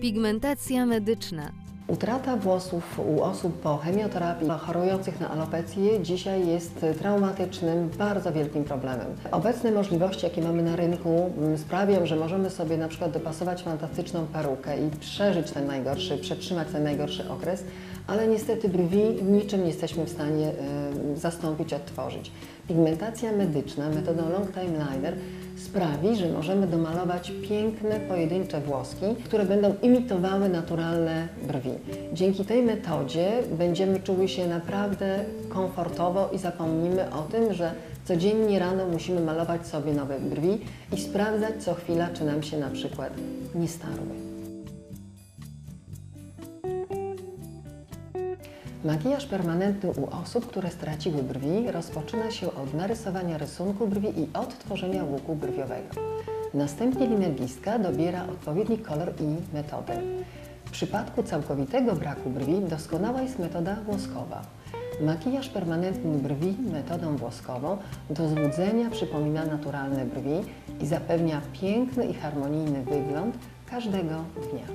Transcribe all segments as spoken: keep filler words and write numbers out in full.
Pigmentacja medyczna. Utrata włosów u osób po chemioterapii chorujących na alopecję dzisiaj jest traumatycznym, bardzo wielkim problemem. Obecne możliwości, jakie mamy na rynku, sprawią, że możemy sobie na przykład dopasować fantastyczną perukę i przeżyć ten najgorszy, przetrzymać ten najgorszy okres, ale niestety brwi niczym nie jesteśmy w stanie zastąpić, odtworzyć. Pigmentacja medyczna metodą Long-Time-Liner sprawi, że możemy domalować piękne, pojedyncze włoski, które będą imitowały naturalne brwi. Dzięki tej metodzie będziemy czuli się naprawdę komfortowo i zapomnimy o tym, że codziennie rano musimy malować sobie nowe brwi i sprawdzać co chwila, czy nam się na przykład nie starły. Makijaż permanentny u osób, które straciły brwi, rozpoczyna się od narysowania rysunku brwi i odtworzenia łuku brwiowego. Następnie linegistka dobiera odpowiedni kolor i metodę. W przypadku całkowitego braku brwi doskonała jest metoda włoskowa. Makijaż permanentny brwi metodą włoskową do złudzenia przypomina naturalne brwi i zapewnia piękny i harmonijny wygląd każdego dnia.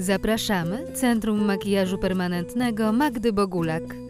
Zapraszamy Centrum Makijażu Permanentnego Magdy Bogulak.